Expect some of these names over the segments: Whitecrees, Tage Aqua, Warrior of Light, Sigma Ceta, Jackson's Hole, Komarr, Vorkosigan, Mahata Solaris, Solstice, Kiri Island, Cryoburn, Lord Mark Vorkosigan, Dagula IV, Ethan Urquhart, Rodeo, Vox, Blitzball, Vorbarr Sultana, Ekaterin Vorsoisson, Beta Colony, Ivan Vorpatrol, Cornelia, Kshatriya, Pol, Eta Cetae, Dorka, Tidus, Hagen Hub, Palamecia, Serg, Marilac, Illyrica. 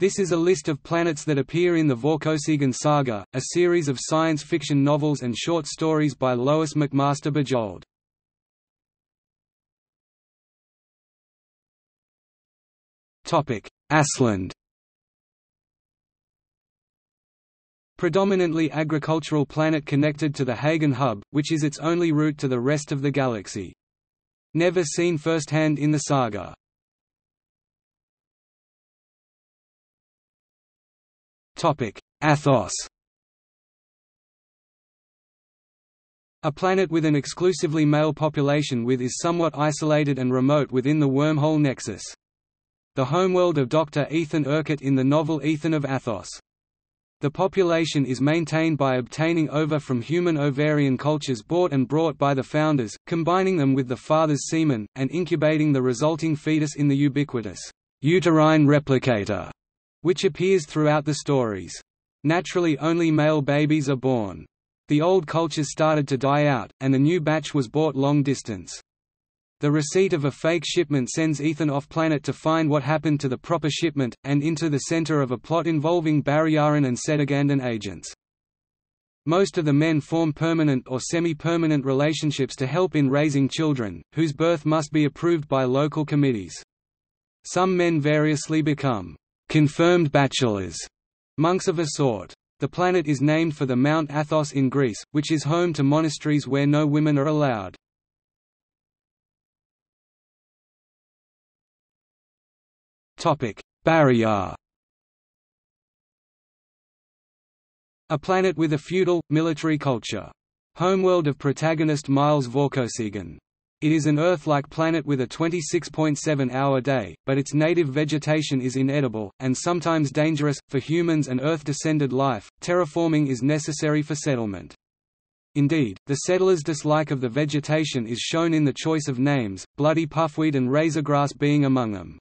This is a list of planets that appear in the Vorkosigan Saga, a series of science fiction novels and short stories by Lois McMaster Bujold. Asland. Predominantly agricultural planet connected to the Hagen Hub, which is its only route to the rest of the galaxy. Never seen firsthand in the saga. Athos. A planet with an exclusively male population which is somewhat isolated and remote within the wormhole nexus. The homeworld of Dr. Ethan Urquhart in the novel Ethan of Athos. The population is maintained by obtaining ova from human ovarian cultures bought and brought by the founders, combining them with the father's semen, and incubating the resulting fetus in the ubiquitous uterine replicator, which appears throughout the stories. Naturally, only male babies are born. The old cultures started to die out, and a new batch was bought long distance. The receipt of a fake shipment sends Ethan off-planet to find what happened to the proper shipment, and into the center of a plot involving Barrayaran and Setagandan agents. Most of the men form permanent or semi-permanent relationships to help in raising children, whose birth must be approved by local committees. Some men variously become confirmed bachelors, monks of a sort. The planet is named for the Mount Athos in Greece, which is home to monasteries where no women are allowed. Barrayar. A planet with a feudal, military culture. Homeworld of protagonist Miles Vorkosigan. It is an Earth-like planet with a 26.7-hour day, but its native vegetation is inedible, and sometimes dangerous, for humans and Earth-descended life. Terraforming is necessary for settlement. Indeed, the settlers' dislike of the vegetation is shown in the choice of names, bloody puffweed and razorgrass being among them.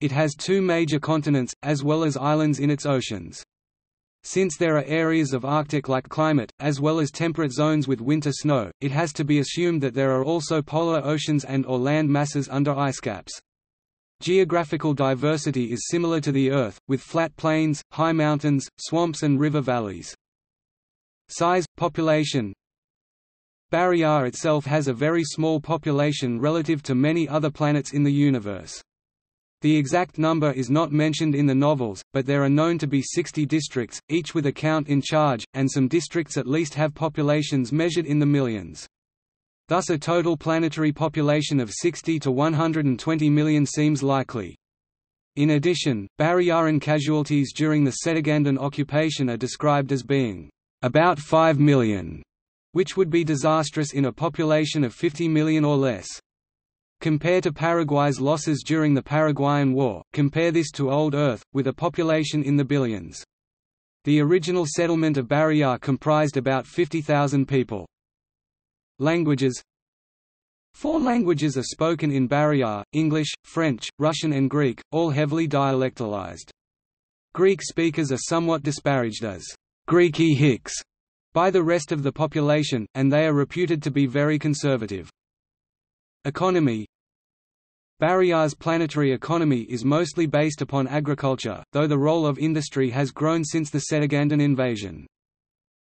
It has two major continents, as well as islands in its oceans. Since there are areas of Arctic-like climate, as well as temperate zones with winter snow, it has to be assumed that there are also polar oceans and/or land masses under ice caps. Geographical diversity is similar to the Earth, with flat plains, high mountains, swamps and river valleys. Size, population. Barrayar itself has a very small population relative to many other planets in the universe. The exact number is not mentioned in the novels, but there are known to be 60 districts, each with a count in charge, and some districts at least have populations measured in the millions. Thus a total planetary population of 60 to 120 million seems likely. In addition, Barrayaran casualties during the Setagandan occupation are described as being about 5 million, which would be disastrous in a population of 50 million or less. Compare to Paraguay's losses during the Paraguayan War, compare this to Old Earth, with a population in the billions. The original settlement of Barrayar comprised about 50,000 people. Languages. 4 languages are spoken in Barrayar: English, French, Russian and Greek, all heavily dialectalized. Greek speakers are somewhat disparaged as Greeky Hicks by the rest of the population, and they are reputed to be very conservative. Economy. Barrayar's planetary economy is mostly based upon agriculture, though the role of industry has grown since the Setagandan invasion.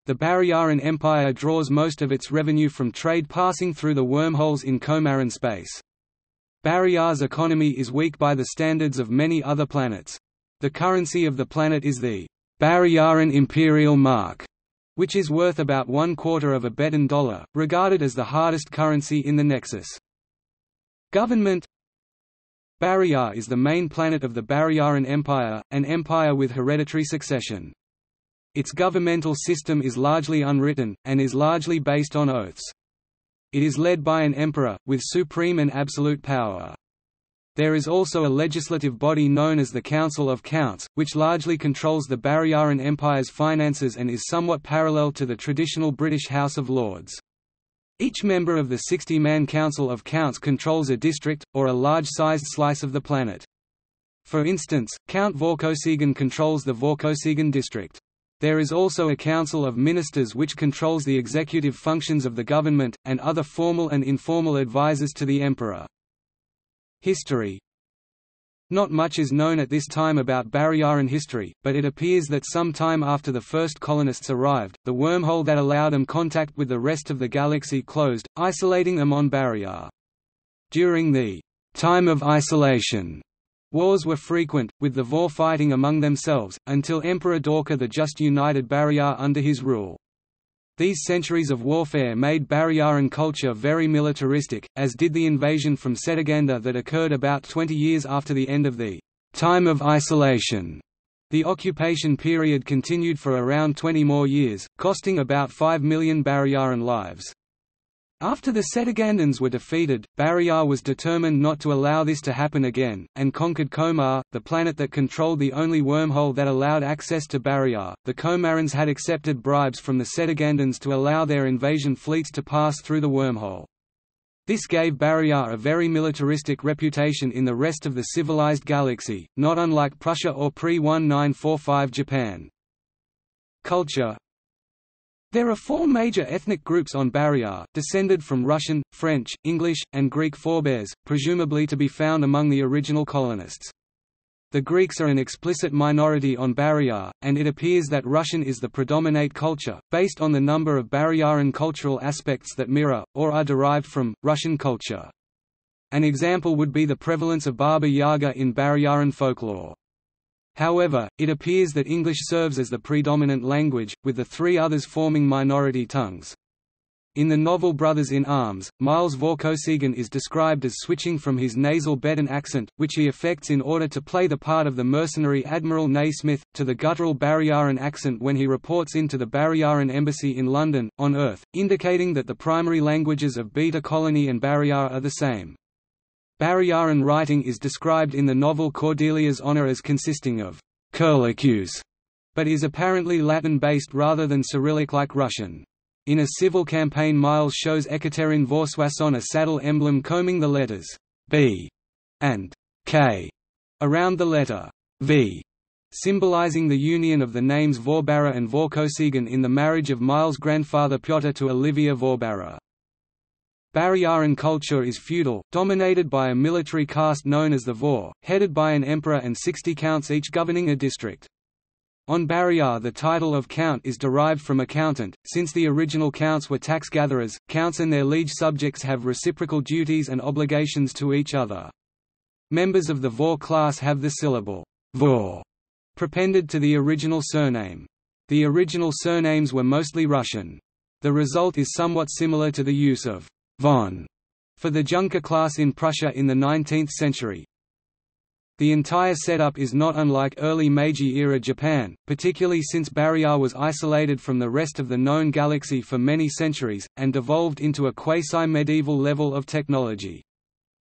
The Barrayaran Empire draws most of its revenue from trade passing through the wormholes in Komarran space. Barrayar's economy is weak by the standards of many other planets. The currency of the planet is the Barrayaran Imperial Mark, which is worth about 1/4 of a Betan dollar, regarded as the hardest currency in the Nexus. Government. Barrayar is the main planet of the Barrayaran Empire, an empire with hereditary succession. Its governmental system is largely unwritten, and is largely based on oaths. It is led by an emperor, with supreme and absolute power. There is also a legislative body known as the Council of Counts, which largely controls the Barrayaran Empire's finances and is somewhat parallel to the traditional British House of Lords. Each member of the 60-man Council of Counts controls a district, or a large-sized slice of the planet. For instance, Count Vorkosigan controls the Vorkosigan district. There is also a Council of Ministers which controls the executive functions of the government, and other formal and informal advisors to the emperor. History. Not much is known at this time about Barrayaran history, but it appears that some time after the first colonists arrived, the wormhole that allowed them contact with the rest of the galaxy closed, isolating them on Barrayar. During the time of isolation, wars were frequent, with the Vor fighting among themselves, until Emperor Dorka the Just united Barrayar under his rule. These centuries of warfare made Barrayaran culture very militaristic, as did the invasion from Setaganda that occurred about 20 years after the end of the time of isolation. The occupation period continued for around 20 more years, costing about 5 million Barrayaran lives. After the Setagandans were defeated, Barrayar was determined not to allow this to happen again, and conquered Komarr, the planet that controlled the only wormhole that allowed access to Barrayar. The Komarrans had accepted bribes from the Setagandans to allow their invasion fleets to pass through the wormhole. This gave Barrayar a very militaristic reputation in the rest of the civilized galaxy, not unlike Prussia or pre-1945 Japan. Culture. There are four major ethnic groups on Barrayar, descended from Russian, French, English, and Greek forebears, presumably to be found among the original colonists. The Greeks are an explicit minority on Barrayar, and it appears that Russian is the predominant culture, based on the number of Barrayaran cultural aspects that mirror, or are derived from, Russian culture. An example would be the prevalence of Baba Yaga in Barrayaran folklore. However, it appears that English serves as the predominant language, with the three others forming minority tongues. In the novel Brothers in Arms, Miles Vorkosigan is described as switching from his nasal Bedouin accent, which he affects in order to play the part of the mercenary Admiral Naismith, to the guttural Barrayaran accent when he reports into the Barrayaran embassy in London, on Earth, indicating that the primary languages of Beta Colony and Barrayar are the same. Barrayaran writing is described in the novel Cordelia's Honor as consisting of curlicues, but is apparently Latin-based rather than Cyrillic-like Russian. In a civil campaign, Miles shows Ekaterin Vorsoisson a saddle emblem combing the letters B and K around the letter V, symbolizing the union of the names Vorbarra and Vorkosigan in the marriage of Miles' grandfather Piotr to Olivia Vorbara. Barrayaran culture is feudal, dominated by a military caste known as the Vor, headed by an emperor and 60 counts each governing a district. On Barrayar the title of count is derived from accountant, since the original counts were tax gatherers. Counts and their liege subjects have reciprocal duties and obligations to each other. Members of the Vor class have the syllable Vor prepended to the original surname. The original surnames were mostly Russian. The result is somewhat similar to the use of Von for the Junker class in Prussia in the 19th century. The entire setup is not unlike early Meiji-era Japan, particularly since Barrayar was isolated from the rest of the known galaxy for many centuries, and devolved into a quasi-medieval level of technology.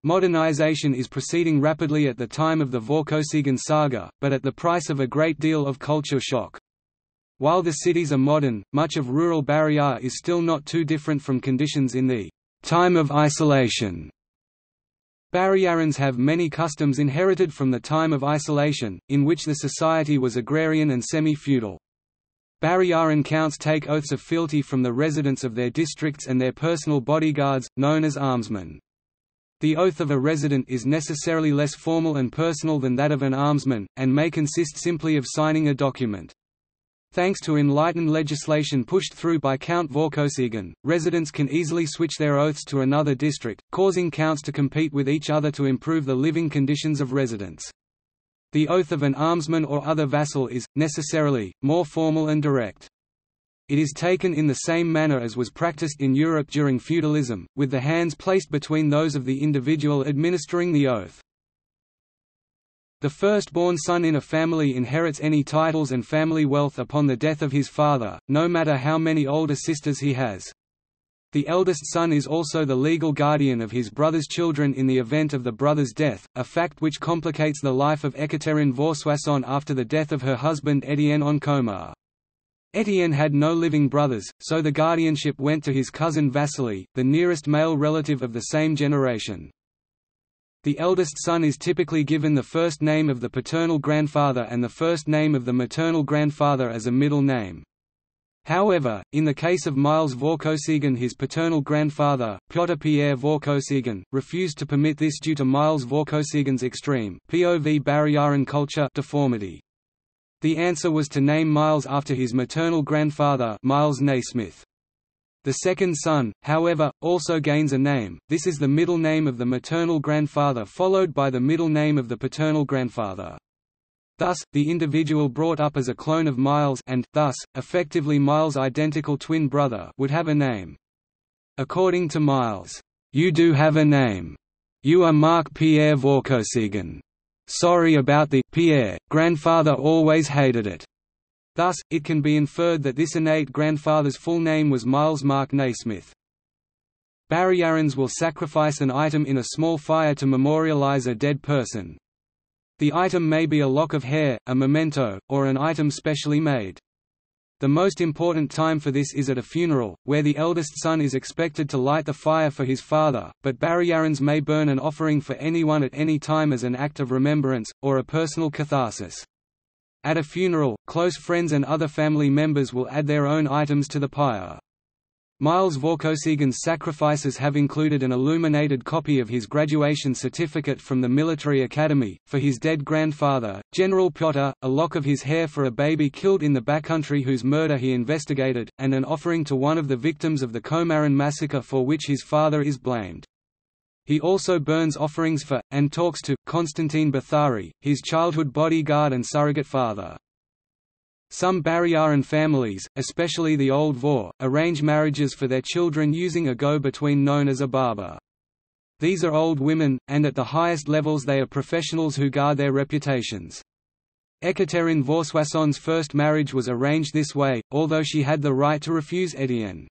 Modernization is proceeding rapidly at the time of the Vorkosigan Saga, but at the price of a great deal of culture shock. While the cities are modern, much of rural Barrayar is still not too different from conditions in the time of isolation. Barrayarans have many customs inherited from the time of isolation, in which the society was agrarian and semi-feudal. Barrayaran counts take oaths of fealty from the residents of their districts and their personal bodyguards, known as almsmen. The oath of a resident is necessarily less formal and personal than that of an almsman, and may consist simply of signing a document. Thanks to enlightened legislation pushed through by Count Vorkosigan, residents can easily switch their oaths to another district, causing counts to compete with each other to improve the living conditions of residents. The oath of an almsman or other vassal is, necessarily, more formal and direct. It is taken in the same manner as was practiced in Europe during feudalism, with the hands placed between those of the individual administering the oath. The firstborn son in a family inherits any titles and family wealth upon the death of his father, no matter how many older sisters he has. The eldest son is also the legal guardian of his brother's children in the event of the brother's death, a fact which complicates the life of Ekaterin Vorsoisson after the death of her husband Étienne on Komarr. Étienne had no living brothers, so the guardianship went to his cousin Vasily, the nearest male relative of the same generation. The eldest son is typically given the first name of the paternal grandfather and the first name of the maternal grandfather as a middle name. However, in the case of Miles Vorkosigan, his paternal grandfather, Piotr Pierre Vorkosigan, refused to permit this due to Miles Vorkosigan's extreme POV Barrayaran culture deformity. The answer was to name Miles after his maternal grandfather, Miles Naismith. The second son, however, also gains a name. This is the middle name of the maternal grandfather followed by the middle name of the paternal grandfather. Thus, the individual brought up as a clone of Miles and, thus, effectively Miles' identical twin brother would have a name. According to Miles, "You do have a name. You are Marc-Pierre Vorkosigan. Sorry about the Pierre, grandfather always hated it." Thus, it can be inferred that this innate grandfather's full name was Miles Mark Naismith. Barrayarans will sacrifice an item in a small fire to memorialize a dead person. The item may be a lock of hair, a memento, or an item specially made. The most important time for this is at a funeral, where the eldest son is expected to light the fire for his father, but Barrayarans may burn an offering for anyone at any time as an act of remembrance, or a personal catharsis. At a funeral, close friends and other family members will add their own items to the pyre. Miles Vorkosigan's sacrifices have included an illuminated copy of his graduation certificate from the military academy, for his dead grandfather, General Piotr, a lock of his hair for a baby killed in the backcountry whose murder he investigated, and an offering to one of the victims of the Komarran massacre for which his father is blamed. He also burns offerings for, and talks to, Constantine Bathari, his childhood bodyguard and surrogate father. Some Barrayaran families, especially the old Vor, arrange marriages for their children using a go-between known as a barber. These are old women, and at the highest levels they are professionals who guard their reputations. Ekaterin Vorsoisson's first marriage was arranged this way, although she had the right to refuse Étienne.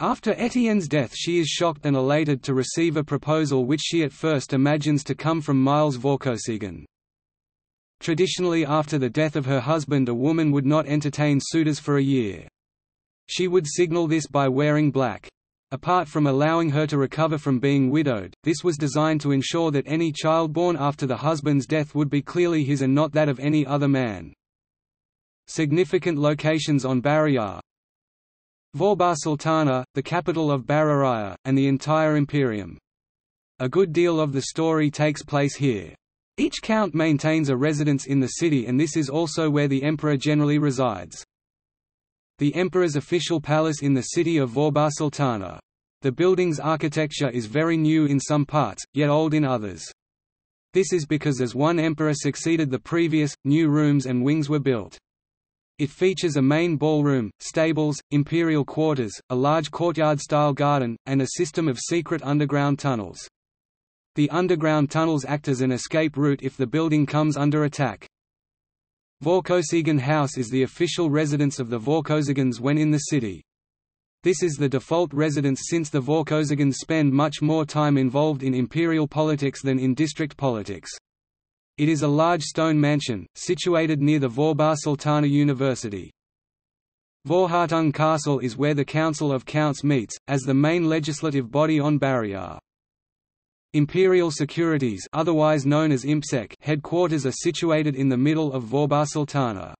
After Étienne's death she is shocked and elated to receive a proposal which she at first imagines to come from Miles Vorkosigan. Traditionally after the death of her husband a woman would not entertain suitors for a year. She would signal this by wearing black. Apart from allowing her to recover from being widowed, this was designed to ensure that any child born after the husband's death would be clearly his and not that of any other man. Significant locations on Barrayar: Vorbarr Sultana, the capital of Barrayar, and the entire Imperium. A good deal of the story takes place here. Each count maintains a residence in the city and this is also where the emperor generally resides. The emperor's official palace in the city of Vorbarr Sultana. The building's architecture is very new in some parts, yet old in others. This is because as one emperor succeeded the previous, new rooms and wings were built. It features a main ballroom, stables, imperial quarters, a large courtyard-style garden, and a system of secret underground tunnels. The underground tunnels act as an escape route if the building comes under attack. Vorkosigan House is the official residence of the Vorkosigans when in the city. This is the default residence since the Vorkosigans spend much more time involved in imperial politics than in district politics. It is a large stone mansion, situated near the Vorbarr Sultana University. Vorhartung Castle is where the Council of Counts meets, as the main legislative body on Barrayar. Imperial Securities, otherwise known as Impsec, headquarters are situated in the middle of Vorbarr Sultana.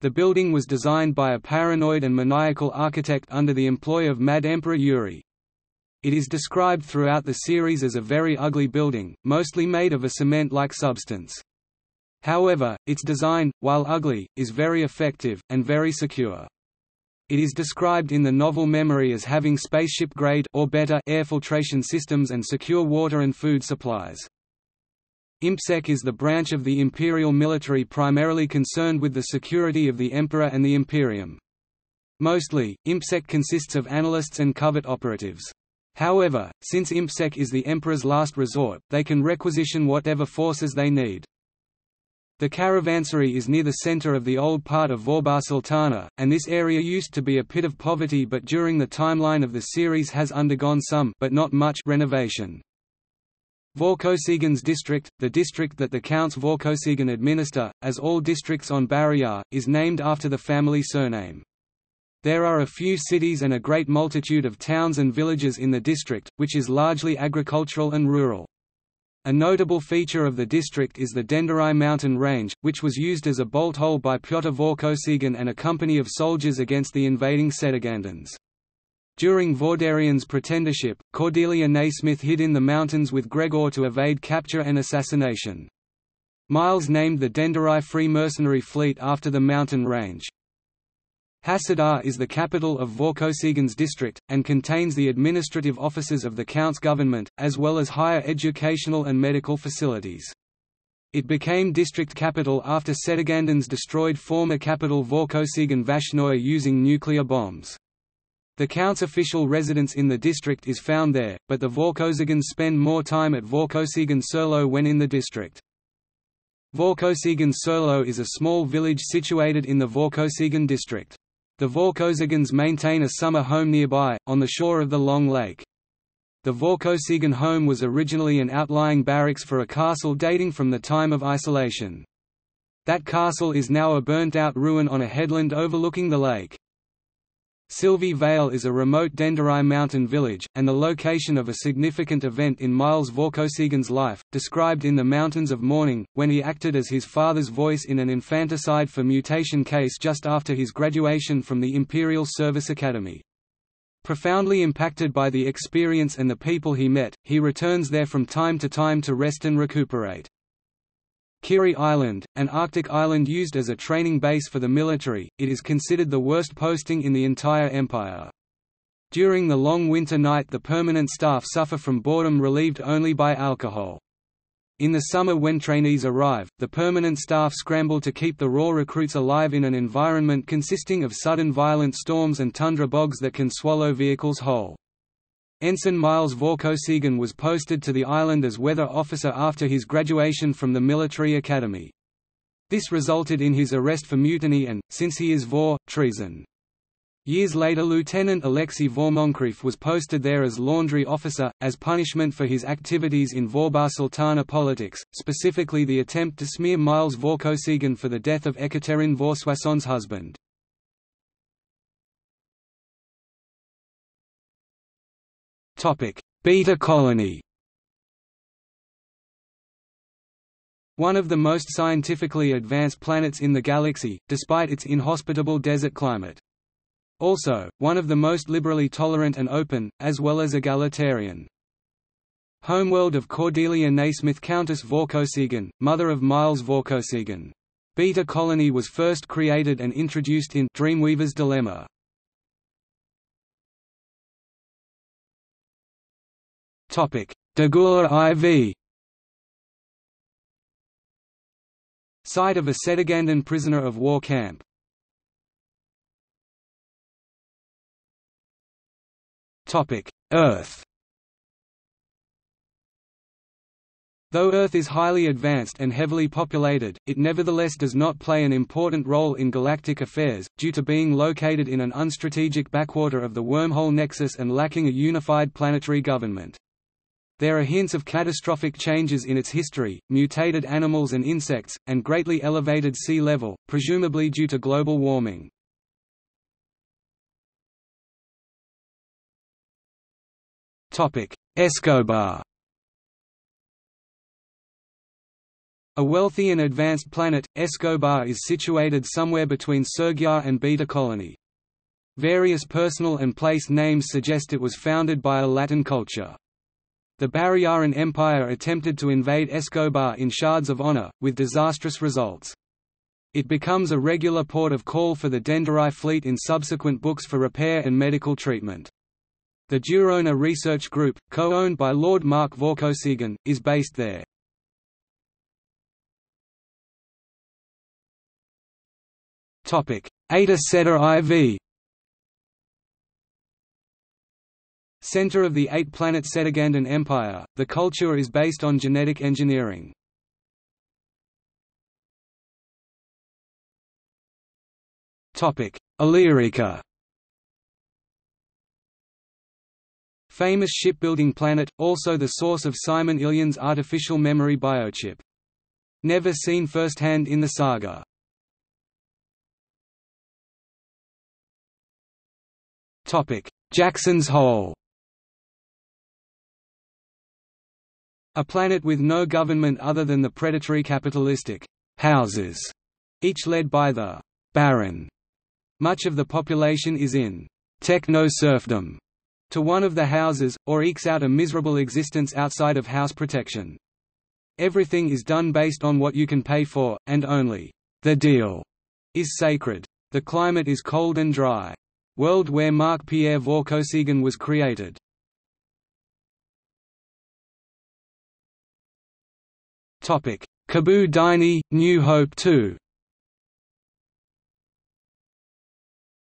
The building was designed by a paranoid and maniacal architect under the employ of Mad Emperor Yuri. It is described throughout the series as a very ugly building, mostly made of a cement-like substance. However, its design, while ugly, is very effective, and very secure. It is described in the novel Memory as having spaceship-grade or better air filtration systems and secure water and food supplies. Impsec is the branch of the imperial military primarily concerned with the security of the Emperor and the Imperium. Mostly, Impsec consists of analysts and covert operatives. However, since Impsec is the Emperor's last resort, they can requisition whatever forces they need. The caravansary is near the center of the old part of Vorbarr Sultana, and this area used to be a pit of poverty but during the timeline of the series has undergone some but not much renovation. Vorkosigan's district, the district that the Counts Vorkosigan administer, as all districts on Barrayar, is named after the family surname. There are a few cities and a great multitude of towns and villages in the district, which is largely agricultural and rural. A notable feature of the district is the Dendarii mountain range, which was used as a bolt hole by Piotr Vorkosigan and a company of soldiers against the invading Setagandans. During Vordarian's pretendership, Cordelia Naismith hid in the mountains with Gregor to evade capture and assassination. Miles named the Dendarii Free Mercenary Fleet after the mountain range. Hasadar is the capital of Vorkosigan's district, and contains the administrative offices of the Count's government, as well as higher educational and medical facilities. It became district capital after Setagandans destroyed former capital Vorkosigan Vashnoye using nuclear bombs. The Count's official residence in the district is found there, but the Vorkosigans spend more time at Vorkosigan Surleau when in the district. Vorkosigan Surleau is a small village situated in the Vorkosigan district. The Vorkosigans maintain a summer home nearby, on the shore of the Long Lake. The Vorkosigan home was originally an outlying barracks for a castle dating from the time of isolation. That castle is now a burnt-out ruin on a headland overlooking the lake. Sylvie Vale is a remote Dendarii mountain village, and the location of a significant event in Miles Vorkosigan's life, described in The Mountains of Mourning, when he acted as his father's voice in an infanticide for mutation case just after his graduation from the Imperial Service Academy. Profoundly impacted by the experience and the people he met, he returns there from time to rest and recuperate. Kiri Island, an Arctic island used as a training base for the military, it is considered the worst posting in the entire empire. During the long winter night the permanent staff suffer from boredom relieved only by alcohol. In the summer when trainees arrive, the permanent staff scramble to keep the raw recruits alive in an environment consisting of sudden violent storms and tundra bogs that can swallow vehicles whole. Ensign Miles Vorkosigan was posted to the island as weather officer after his graduation from the military academy. This resulted in his arrest for mutiny and, since he is Vor, treason. Years later Lieutenant Alexei Vormonkreev was posted there as laundry officer, as punishment for his activities in Vorbarr Sultana politics, specifically the attempt to smear Miles Vorkosigan for the death of Ekaterin Vorsoisson's husband. Beta Colony. One of the most scientifically advanced planets in the galaxy, despite its inhospitable desert climate. Also, one of the most liberally tolerant and open, as well as egalitarian. Homeworld of Cordelia Naismith Countess Vorkosigan, mother of Miles Vorkosigan. Beta Colony was first created and introduced in Dreamweaver's Dilemma. Dagula IV. Site of a Setagandan prisoner of war camp. Earth. Though Earth is highly advanced and heavily populated, it nevertheless does not play an important role in galactic affairs, due to being located in an unstrategic backwater of the wormhole nexus and lacking a unified planetary government. There are hints of catastrophic changes in its history, mutated animals and insects, and greatly elevated sea level, presumably due to global warming. == Escobar == A wealthy and advanced planet, Escobar is situated somewhere between Sergyar and Beta Colony. Various personal and place names suggest it was founded by a Latin culture. The Barrayaran Empire attempted to invade Escobar in Shards of Honor, with disastrous results. It becomes a regular port of call for the Dendarii fleet in subsequent books for repair and medical treatment. The Durona Research Group, co-owned by Lord Mark Vorkosigan, is based there. Eta Cetae IV. Center of the eight-planet Setagandan Empire, the culture is based on genetic engineering. Illyrica. Famous shipbuilding planet, also the source of Simon Ilyan's artificial memory biochip. Never seen firsthand in the saga. Jackson's Hole. A planet with no government other than the predatory capitalistic houses, each led by the Baron. Much of the population is in techno-serfdom to one of the houses, or ekes out a miserable existence outside of house protection. Everything is done based on what you can pay for, and only the deal is sacred. The climate is cold and dry. World where Marc-Pierre Vorkosigan was created. Kaboo Dini, New Hope 2.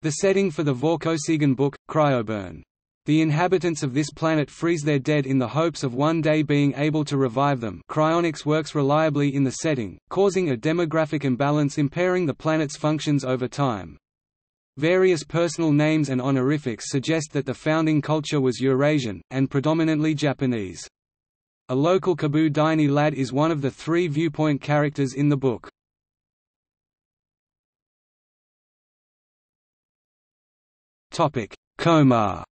The setting for the Vorkosigan book, Cryoburn. The inhabitants of this planet freeze their dead in the hopes of one day being able to revive them. Cryonics works reliably in the setting, causing a demographic imbalance impairing the planet's functions over time. Various personal names and honorifics suggest that the founding culture was Eurasian, and predominantly Japanese. A local Kaboo Dini lad is one of the three viewpoint characters in the book. Komarr.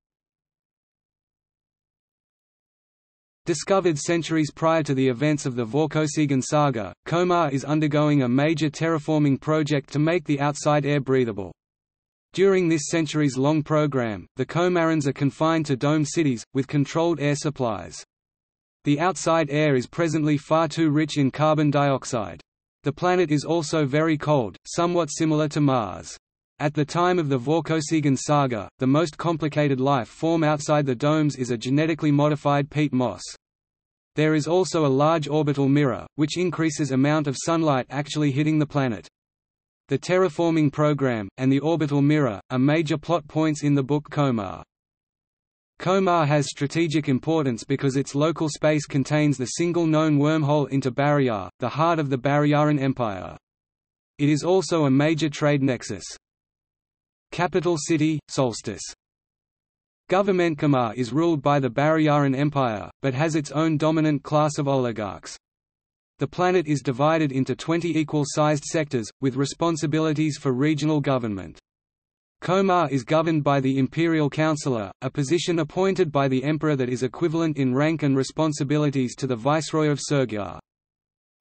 Discovered centuries prior to the events of the Vorkosigan saga, Komarr is undergoing a major terraforming project to make the outside air breathable. During this centuries-long program, the Komarrans are confined to dome cities, with controlled air supplies. The outside air is presently far too rich in carbon dioxide. The planet is also very cold, somewhat similar to Mars. At the time of the Vorkosigan saga, the most complicated life form outside the domes is a genetically modified peat moss. There is also a large orbital mirror, which increases amount of sunlight actually hitting the planet. The terraforming program, and the orbital mirror, are major plot points in the book Komarr. Komarr has strategic importance because its local space contains the single known wormhole into Barrayar, the heart of the Barrayaran Empire. It is also a major trade nexus. Capital city, Solstice. Government Komarr is ruled by the Barrayaran Empire, but has its own dominant class of oligarchs. The planet is divided into 20 equal-sized sectors, with responsibilities for regional government. Komarr is governed by the Imperial Counselor, a position appointed by the Emperor that is equivalent in rank and responsibilities to the Viceroy of Sergyar.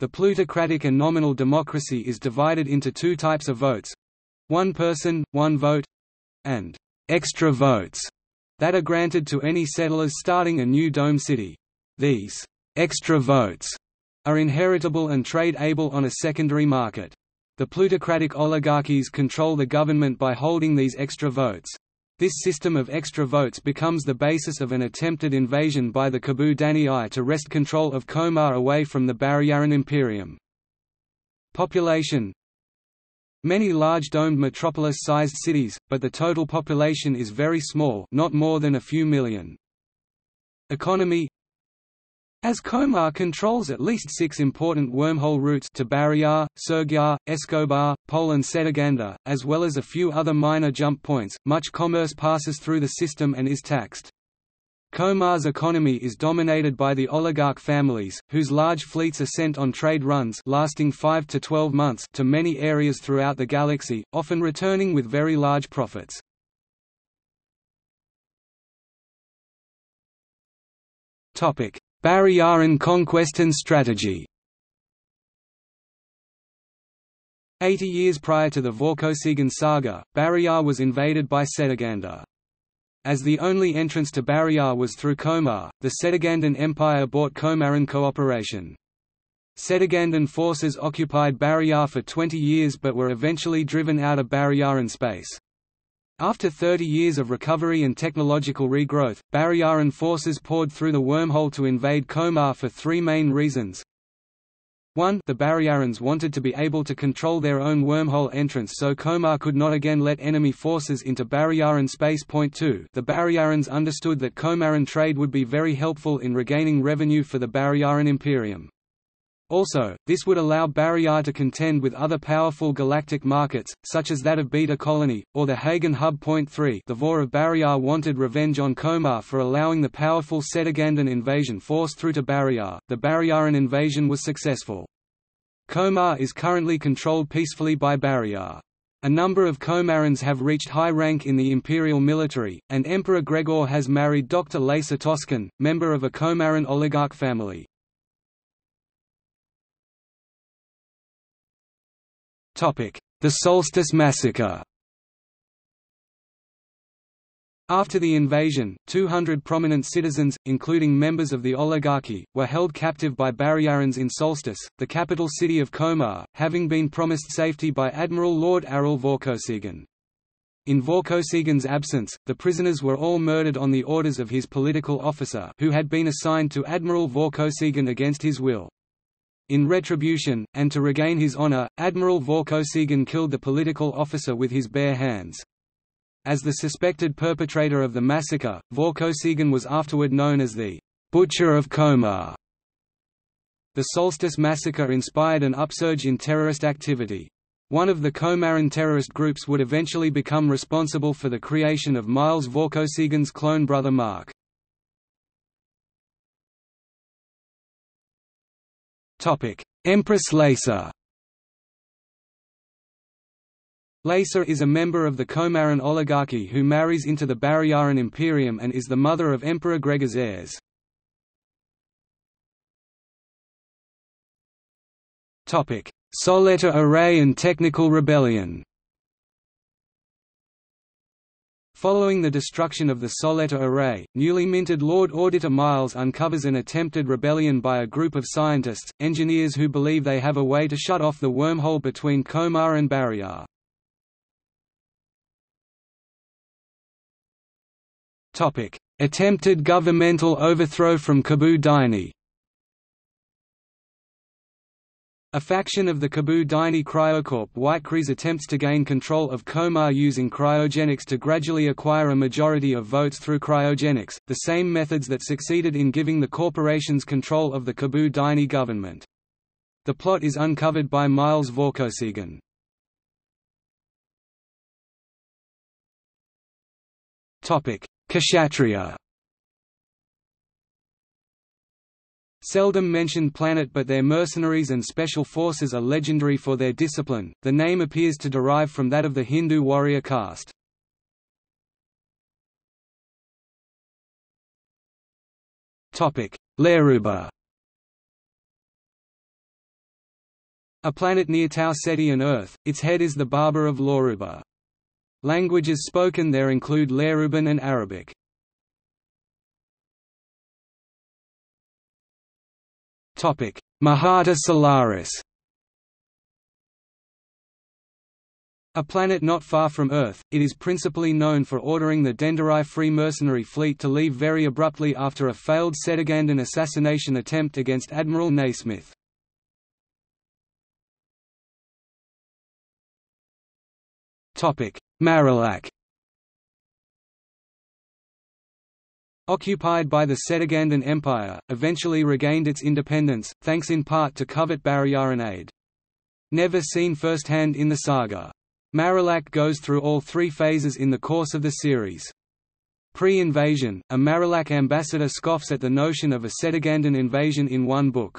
The plutocratic and nominal democracy is divided into two types of votes: one person, one vote, and extra votes that are granted to any settlers starting a new dome city. These extra votes are inheritable and tradeable on a secondary market. The plutocratic oligarchies control the government by holding these extra votes. This system of extra votes becomes the basis of an attempted invasion by the Kaboo Danii to wrest control of Komarr away from the Barrayaran Imperium. Population. Many large domed metropolis-sized cities, but the total population is very small, not more than a few million. Economy. As Komarr controls at least 6 important wormhole routes to Barrayar, Sergyar, Escobar, Pol and Setagandan, as well as a few other minor jump points, much commerce passes through the system and is taxed. Komarr's economy is dominated by the oligarch families, whose large fleets are sent on trade runs lasting 5 to 12 months to many areas throughout the galaxy, often returning with very large profits. Barrayaran conquest and strategy. 80 years prior to the Vorkosigan saga, Barrayar was invaded by Setagandan. As the only entrance to Barrayar was through Komarr, the Setagandan Empire bought Komarran cooperation. Setagandan forces occupied Barrayar for 20 years but were eventually driven out of Barrayaran space. After 30 years of recovery and technological regrowth, Barrayaran forces poured through the wormhole to invade Komarr for 3 main reasons. 1. The Barrayarans wanted to be able to control their own wormhole entrance so Komarr could not again let enemy forces into Barrayaran space. 2. The Barrayarans understood that Komarran trade would be very helpful in regaining revenue for the Barrayaran Imperium. Also, this would allow Barrayar to contend with other powerful galactic markets, such as that of Beta Colony, or the Hagen Hub. 3. The Vor of Barrayar wanted revenge on Komarr for allowing the powerful Setagandan invasion force through to Barrayar. The Barrayaran invasion was successful. Komarr is currently controlled peacefully by Barrayar. A number of Komarrans have reached high rank in the imperial military, and Emperor Gregor has married Dr. Leysa Toscan, member of a Komarran oligarch family. The Solstice Massacre. After the invasion, 200 prominent citizens, including members of the oligarchy, were held captive by Barrayarans in Solstice, the capital city of Komarr, having been promised safety by Admiral Lord Aral Vorkosigan. In Vorkosigan's absence, the prisoners were all murdered on the orders of his political officer who had been assigned to Admiral Vorkosigan against his will. In retribution, and to regain his honor, Admiral Vorkosigan killed the political officer with his bare hands. As the suspected perpetrator of the massacre, Vorkosigan was afterward known as the Butcher of Komarr. The Solstice Massacre inspired an upsurge in terrorist activity. One of the Komarran terrorist groups would eventually become responsible for the creation of Miles Vorkosigan's clone brother Mark. Empress Lacer. Lacer is a member of the Komarran oligarchy who marries into the Barrayaran Imperium and is the mother of Emperor Gregor's heirs. Soletta Array and Technical Rebellion. Following the destruction of the Soletta Array, newly minted Lord Auditor Miles uncovers an attempted rebellion by a group of scientists, engineers who believe they have a way to shut off the wormhole between Komarr and Barrayar. Attempted governmental overthrow from Kaboo Daini. A faction of the Kaboo Daini Cryocorp Whitecrees attempts to gain control of Komarr using cryogenics to gradually acquire a majority of votes through cryogenics, the same methods that succeeded in giving the corporations control of the Kaboo Daini government. The plot is uncovered by Miles Vorkosigan. Kshatriya. Seldom mentioned planet, but their mercenaries and special forces are legendary for their discipline. The name appears to derive from that of the Hindu warrior caste. Leruba. A planet near Tau Ceti and Earth, its head is the Berber of Loruba. Languages spoken there include Leruban and Arabic. Mahata Solaris. A planet not far from Earth, it is principally known for ordering the Dendarii Free Mercenary Fleet to leave very abruptly after a failed Setagandan assassination attempt against Admiral Naismith. Marilac. Occupied by the Setagandan Empire, eventually regained its independence, thanks in part to covert Barrayaran aid. Never seen firsthand in the saga. Marilac goes through all three phases in the course of the series. Pre-invasion, a Marilac ambassador scoffs at the notion of a Setagandan invasion in one book.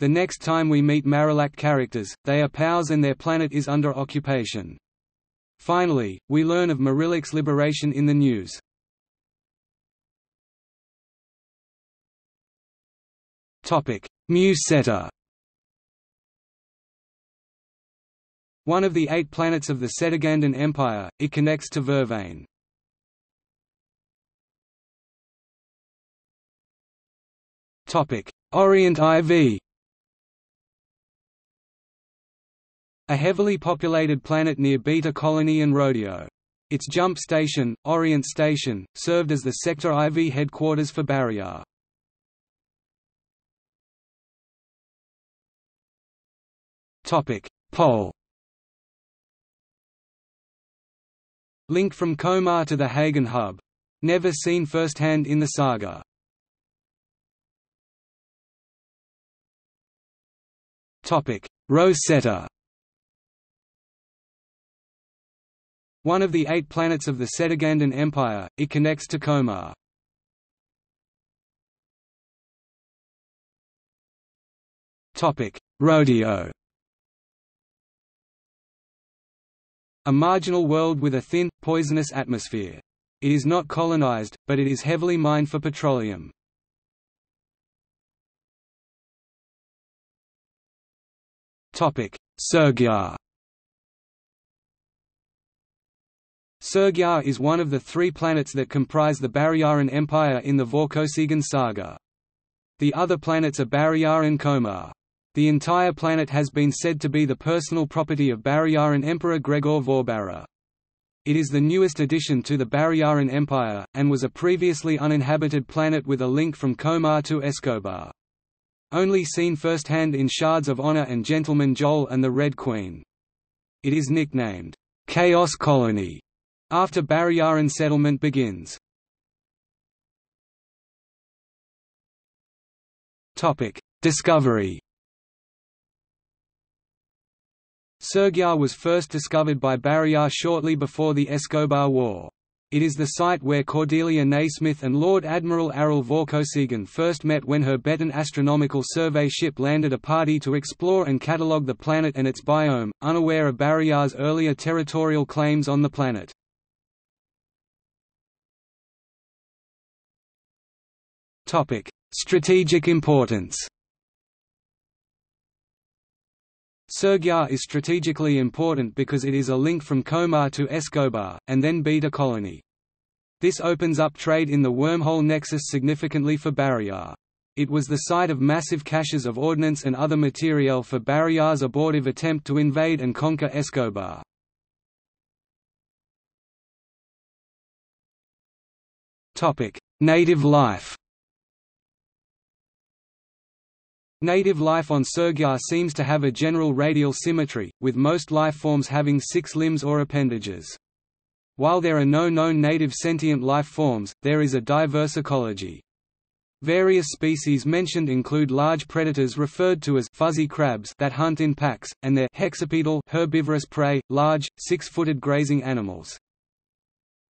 The next time we meet Marilac characters, they are POWs and their planet is under occupation. Finally, we learn of Marilac's liberation in the news. Mu Seta. One of the 8 planets of the Setagandan Empire, it connects to Vervain. Orient IV. A heavily populated planet near Beta Colony and Rodeo. Its jump station, Orient Station, served as the Sector IV headquarters for Barrayar. Pole. Link from Komarr to the Hagen hub. Never seen firsthand in the saga. Rho Seta. One of the 8 planets of the Setagandan Empire, it connects to Komarr. Rodeo. A marginal world with a thin, poisonous atmosphere. It is not colonized, but it is heavily mined for petroleum. Sergyar. Sergyar is one of the three planets that comprise the Barrayaran Empire in the Vorkosigan Saga. The other planets are Barrayar and Komarr. The entire planet has been said to be the personal property of Barrayaran Emperor Gregor Vorbarra. It is the newest addition to the Barrayaran Empire, and was a previously uninhabited planet with a link from Komarr to Escobar. Only seen firsthand in Shards of Honor and Gentleman Joel and the Red Queen. It is nicknamed, Chaos Colony, after Barrayaran settlement begins. Discovery. Sergyar was first discovered by Barrayar shortly before the Escobar War. It is the site where Cordelia Naismith and Lord Admiral Aral Vorkosigan first met when her Betan astronomical survey ship landed a party to explore and catalogue the planet and its biome, unaware of Barrayar's earlier territorial claims on the planet. Strategic importance. Sergyar is strategically important because it is a link from Komarr to Escobar, and then Beta Colony. This opens up trade in the wormhole nexus significantly for Barrayar. It was the site of massive caches of ordnance and other materiel for Barrayar's abortive attempt to invade and conquer Escobar. Native life. Native life on Sergyar seems to have a general radial symmetry, with most lifeforms having six limbs or appendages. While there are no known native sentient lifeforms, there is a diverse ecology. Various species mentioned include large predators referred to as fuzzy crabs that hunt in packs, and their hexapedal herbivorous prey, large, six-footed grazing animals.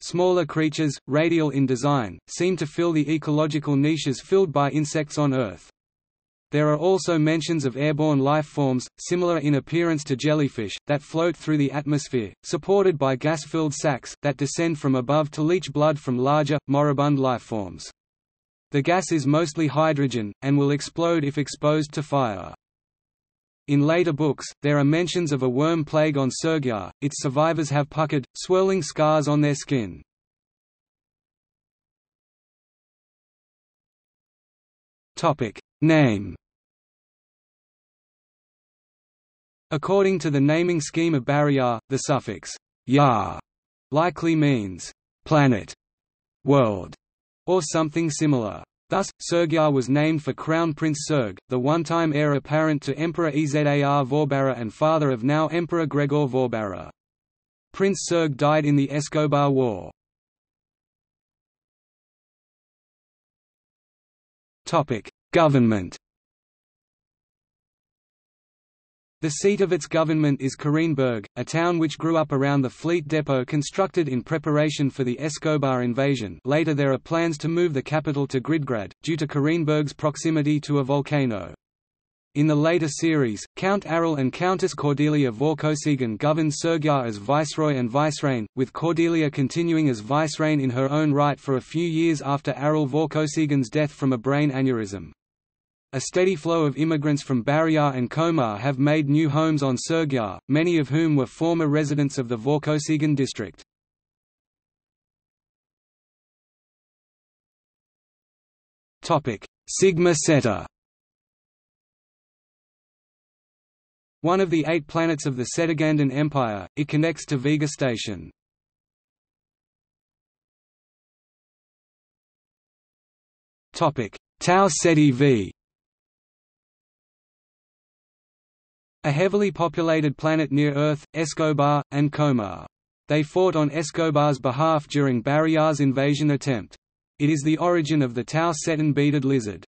Smaller creatures, radial in design, seem to fill the ecological niches filled by insects on Earth. There are also mentions of airborne lifeforms, similar in appearance to jellyfish, that float through the atmosphere, supported by gas-filled sacs, that descend from above to leach blood from larger, moribund lifeforms. The gas is mostly hydrogen, and will explode if exposed to fire. In later books, there are mentions of a worm plague on Sergyar. Its survivors have puckered, swirling scars on their skin. Name. According to the naming scheme of Barrayar, the suffix "yar" likely means planet, world, or something similar. Thus, Sergyar was named for Crown Prince Serg, the one-time heir apparent to Emperor Ezar Vorbarra and father of now Emperor Gregor Vorbarra. Prince Serg died in the Escobar War. Government. The seat of its government is Korenberg, a town which grew up around the fleet depot constructed in preparation for the Escobar invasion. Later there are plans to move the capital to Gridgrad, due to Korenberg's proximity to a volcano. In the later series, Count Aral and Countess Cordelia Vorkosigan govern Sergyar as viceroy and vicereign, with Cordelia continuing as vicereign in her own right for a few years after Aral Vorkosigan's death from a brain aneurysm. A steady flow of immigrants from Barrayar and Komarr have made new homes on Sergyar, many of whom were former residents of the Vorkosigan district. Sigma Ceta. One of the 8 planets of the Setagandan Empire, it connects to Vega Station. Tau Ceti V. A heavily populated planet near Earth, Escobar, and Komarr. They fought on Escobar's behalf during Barrayar's invasion attempt. It is the origin of the Tau Cetan beaded lizard.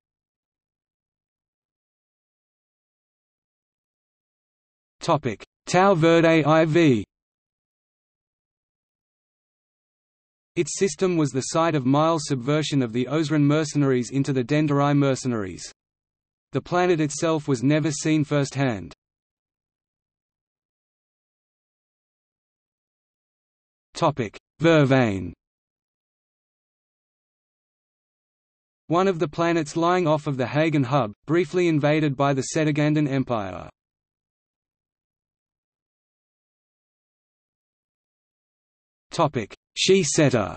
Tau Verde IV. Its system was the site of Miles' subversion of the Osran mercenaries into the Dendarii mercenaries. The planet itself was never seen firsthand. Vervain. One of the planets lying off of the Hagen hub, briefly invaded by the Setagandan Empire. She Setter.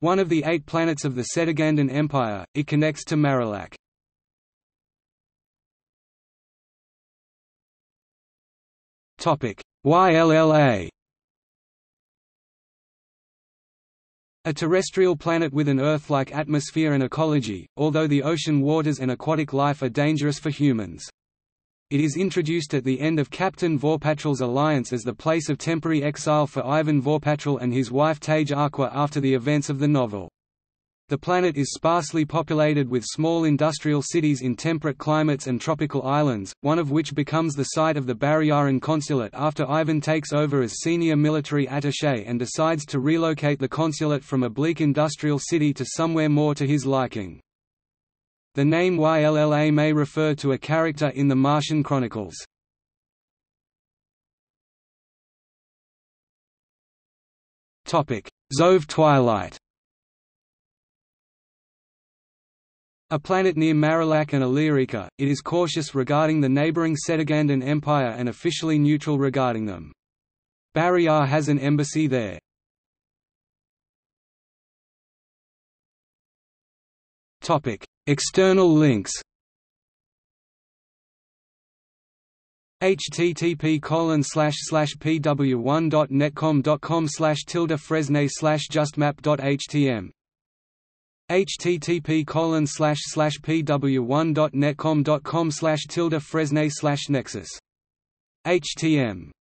One of the 8 planets of the Setagandan Empire, it connects to Marilac. YLLA. A terrestrial planet with an Earth-like atmosphere and ecology, although the ocean waters and aquatic life are dangerous for humans. It is introduced at the end of Captain Vorpatrol's alliance as the place of temporary exile for Ivan Vorpatrol and his wife Tage Aqua after the events of the novel. The planet is sparsely populated with small industrial cities in temperate climates and tropical islands, one of which becomes the site of the Barrayaran consulate after Ivan takes over as senior military attaché and decides to relocate the consulate from a bleak industrial city to somewhere more to his liking. The name YLLA may refer to a character in the Martian Chronicles. Zove Twilight. A planet near Marilac and Illyrika, it is cautious regarding the neighboring Setagandan Empire and officially neutral regarding them. Barrayar has an embassy there. External links. http://pw1.netcom.com/tilde-fresnay/justmap.htm http://pw1.netcom.com/tilde-fresnay/nexus.htm